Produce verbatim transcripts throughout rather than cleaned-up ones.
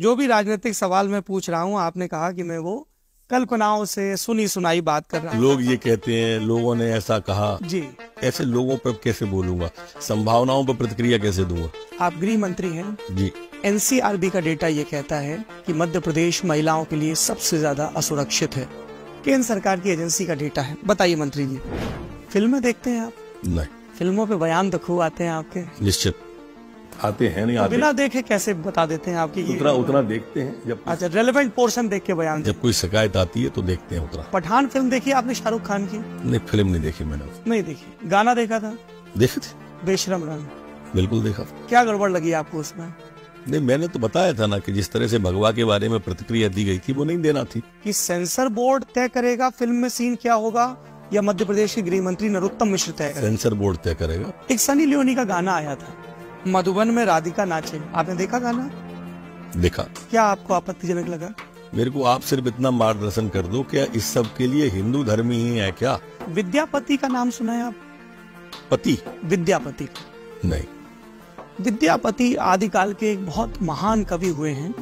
जो भी राजनीतिक सवाल मैं पूछ रहा हूँ, आपने कहा कि मैं वो कल्पनाओं से सुनी सुनाई बात कर रहा हूँ। लोग ये कहते हैं लोगों ने ऐसा कहा जी, ऐसे लोगों पर कैसे बोलूंगा, संभावनाओं पर प्रतिक्रिया कैसे दूंगा? आप गृह मंत्री हैं जी। एन सी आर बी का डेटा ये कहता है कि मध्य प्रदेश महिलाओं के लिए सबसे ज्यादा असुरक्षित है, केंद्र सरकार की एजेंसी का डेटा है। बताइए मंत्री जी, फिल्में देखते हैं आप? नहीं। फिल्मों पे बयान तो खूब आते हैं आपके। निश्चित आते हैं, नहीं तो आते। बिना देखे कैसे बता देते हैं आपकी? उतना उतना देखते हैं जब। अच्छा, रेलेवेंट पोर्शन देख के बयान। जब कोई शिकायत आती है तो देखते हैं उतना। पठान फिल्म देखी आपने शाहरुख खान की? नहीं, फिल्म नहीं देखी मैंने। नहीं देखी। गाना देखा था? देखे थे, बेश्रम गाना। बिल्कुल देखा। क्या गड़बड़ लगी आपको उसमें? नहीं, मैंने तो बताया था ना कि जिस तरह से भगवा के बारे में प्रतिक्रिया दी गई थी वो नहीं देना थी। कि सेंसर बोर्ड तय करेगा फिल्म में सीन क्या होगा या मध्य प्रदेश के गृह मंत्री नरोत्तम मिश्र तय करेगा? सेंसर बोर्ड तय करेगा। एक सनी लियोनी का गाना आया था, मधुबन में राधिका नाचे, आपने देखा गाना? देखा। क्या आपको आपत्तिजनक लगा? मेरे को आप सिर्फ इतना मार्गदर्शन कर दो, क्या इस सब के लिए हिंदू धर्म ही है क्या? विद्यापति का नाम सुना है आप? पति विद्यापति का? नहीं। विद्यापति आदिकाल के एक बहुत महान कवि हुए हैं,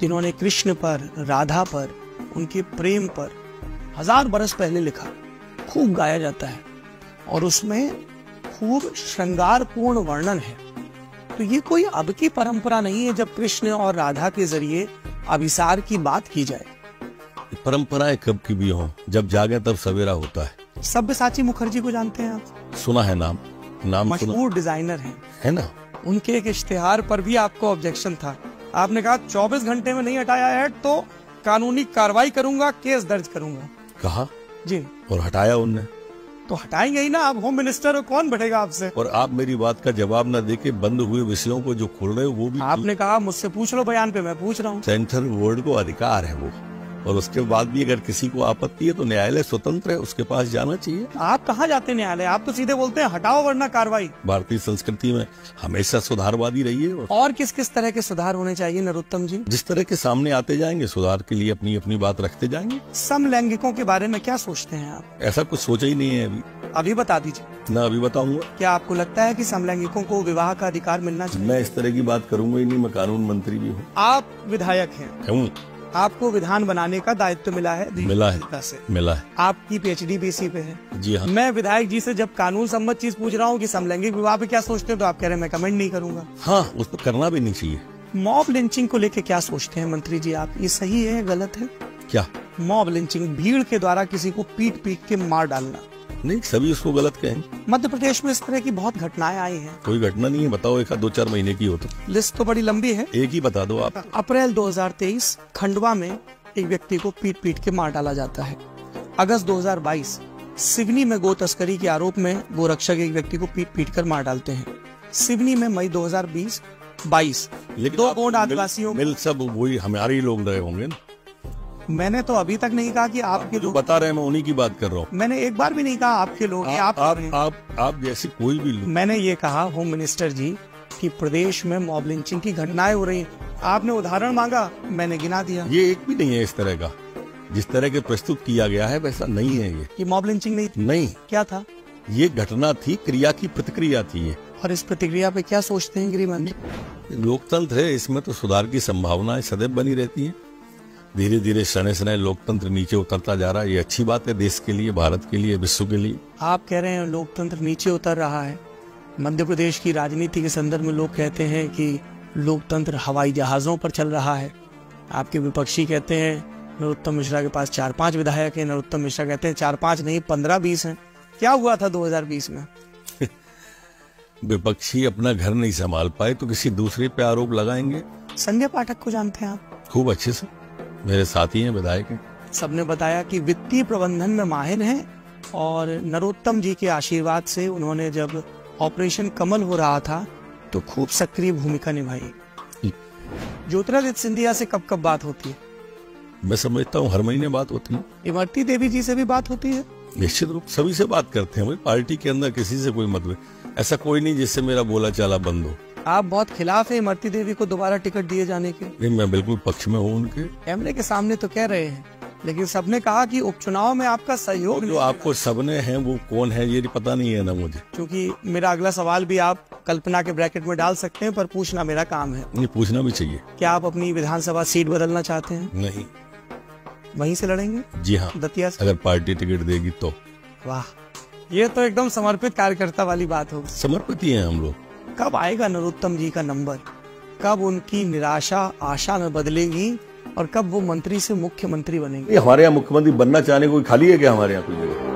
जिन्होंने कृष्ण पर, राधा पर, उनके प्रेम पर हजार बरस पहले लिखा। खूब गाया जाता है और उसमें खूब श्रृंगारपूर्ण वर्णन है। तो ये कोई अब की परंपरा नहीं है जब कृष्ण और राधा के जरिए अभिसार की बात की जाए। परंपराएं कब की भी हो, जब जागे तब सवेरा होता है। सब्यसाची मुखर्जी को जानते हैं आप? सुना है नाम, नाम मशहूर डिजाइनर है, है ना? उनके एक इश्तेहार पर भी आपको ऑब्जेक्शन था। आपने कहा चौबीस घंटे में नहीं हटाया है तो कानूनी कार्रवाई करूंगा, केस दर्ज करूंगा। कहा जी, और हटाया उनने? तो हटाएंगे ही ना, आप होम मिनिस्टर हो, कौन बैठेगा आपसे? और आप मेरी बात का जवाब न देके बंद हुए विषयों को जो खोल रहे हो वो भी आपने कहा मुझसे पूछ लो बयान पे, मैं पूछ रहा हूँ। सेंट्रल बोर्ड को अधिकार है वो, और उसके बाद भी अगर किसी को आपत्ति है तो न्यायालय स्वतंत्र है, उसके पास जाना चाहिए। आप कहाँ जाते न्यायालय? आप तो सीधे बोलते हैं हटाओ वरना कार्रवाई। भारतीय संस्कृति में हमेशा सुधारवादी रहिए। और, और किस किस तरह के सुधार होने चाहिए नरोत्तम जी? जिस तरह के सामने आते जाएंगे सुधार के लिए अपनी अपनी बात रखते जाएंगे। समलैंगिकों के बारे में क्या सोचते हैं आप? ऐसा कुछ सोचा ही नहीं है अभी। अभी बता दीजिए। ना, अभी बताऊंगा। क्या आपको लगता है कि समलैंगिकों को विवाह का अधिकार मिलना चाहिए? मैं इस तरह की बात करूंगा ही नहीं, मैं कानून मंत्री भी हूँ। आप विधायक हैं, आपको विधान बनाने का दायित्व मिला है। मिला है, से। मिला है। आपकी पी एच डी भी इसी पे है जी। हाँ। मैं विधायक जी से जब कानून सम्मत चीज पूछ रहा हूँ कि समलैंगिक विवाह पे क्या सोचते हैं तो आप कह रहे हैं मैं कमेंट नहीं करूंगा। हाँ, उस पर करना भी नहीं चाहिए। मॉब लिंचिंग को लेके क्या सोचते हैं मंत्री जी आप? ये सही है, गलत है क्या? मॉब लिंचिंग, भीड़ के द्वारा किसी को पीट पीट के मार डालना। नहीं, सभी उसको गलत कहेंगे। मध्य प्रदेश में इस तरह की बहुत घटनाएं आई हैं। कोई घटना नहीं है, बताओ, एक दो चार महीने की हो तो। लिस्ट तो बड़ी लंबी है, एक ही बता दो आप। अप्रैल दो हजार तेईस खंडवा में एक व्यक्ति को पीट पीट के मार डाला जाता है। अगस्त दो हजार बाईस सिवनी में गो तस्करी के आरोप में गोरक्षक एक व्यक्ति को पीट पीट कर मार डालते हैं सिवनी में। मई दो हजार बाईस दो गोंड आदिवासियों। मिल सब वही हमारे ही लोग रहे होंगे। मैंने तो अभी तक नहीं कहा कि आपके लोग बता रहे हैं, मैं उन्हीं की बात कर रहा हूँ। मैंने एक बार भी नहीं कहा आपके लोग। आप आप, आप आप जैसे कोई भी। मैंने ये कहा होम मिनिस्टर जी कि प्रदेश में मॉब लिंचिंग की घटनाएं हो रही हैं। आपने उदाहरण मांगा, मैंने गिना दिया। ये एक भी नहीं है इस तरह का, जिस तरह के प्रस्तुत किया गया है वैसा नहीं है ये। ये मॉब लिंचिंग नहीं नहीं क्या था? ये घटना थी, क्रिया की प्रतिक्रिया थी। और इस प्रतिक्रिया पे क्या सोचते हैं गृह मंत्री? लोकतंत्र है, इसमें तो सुधार की संभावनाएं सदैव बनी रहती है। धीरे धीरे शनै शनै लोकतंत्र नीचे उतरता जा रहा है। ये अच्छी बात है देश के लिए, भारत के लिए, विश्व के लिए। आप कह रहे हैं लोकतंत्र नीचे उतर रहा है। मध्य प्रदेश की राजनीति के संदर्भ में लोग कहते हैं कि लोकतंत्र हवाई जहाजों पर चल रहा है। आपके विपक्षी कहते हैं नरोत्तम मिश्रा के पास चार पांच विधायक हैं। नरोत्तम मिश्रा कहते हैं चार पांच नहीं पंद्रह बीस है। क्या हुआ था दो हजार बीस में? विपक्षी अपना घर नहीं संभाल पाए तो किसी दूसरे पे आरोप लगाएंगे। संजय पाठक को जानते हैं आप? खूब अच्छे से, मेरे साथी हैं, विधायक हैं। सबने बताया कि वित्तीय प्रबंधन में माहिर हैं और नरोत्तम जी के आशीर्वाद से उन्होंने जब ऑपरेशन कमल हो रहा था तो खूब सक्रिय भूमिका निभाई। ज्योतिरादित्य सिंधिया से कब कब बात होती है? मैं समझता हूँ हर महीने बात होती है। इमरती देवी जी से भी बात होती है? निश्चित रूप सभी से बात करते हैं। पार्टी के अंदर किसी से कोई मतभेद, ऐसा कोई नहीं जिससे मेरा बोला चाला बंद हो। आप बहुत खिलाफ है इमरती देवी को दोबारा टिकट दिए जाने के? नहीं, मैं बिल्कुल पक्ष में हूँ उनके। कैमरे के सामने तो कह रहे हैं लेकिन सबने कहा कि उपचुनाव में आपका सहयोग जो आपको सबने है वो कौन है ये पता नहीं है ना मुझे, क्योंकि मेरा अगला सवाल भी आप कल्पना के ब्रैकेट में डाल सकते हैं, पर पूछना मेरा काम है। नहीं, पूछना भी चाहिए। क्या आप अपनी विधानसभा सीट बदलना चाहते हैं? नहीं, वहीं से लड़ेंगे। जी हाँ, दतिया से, अगर पार्टी टिकट देगी तो। वाह, ये तो एकदम समर्पित कार्यकर्ता वाली बात होगी। समर्पित ही है हम लोग। कब आएगा नरोत्तम जी का नंबर? कब उनकी निराशा आशा में बदलेगी और कब वो मंत्री से मुख्यमंत्री बनेंगे? हमारे यहाँ मुख्यमंत्री बनना चाहने को खाली है क्या? हमारे यहाँ कोई जगह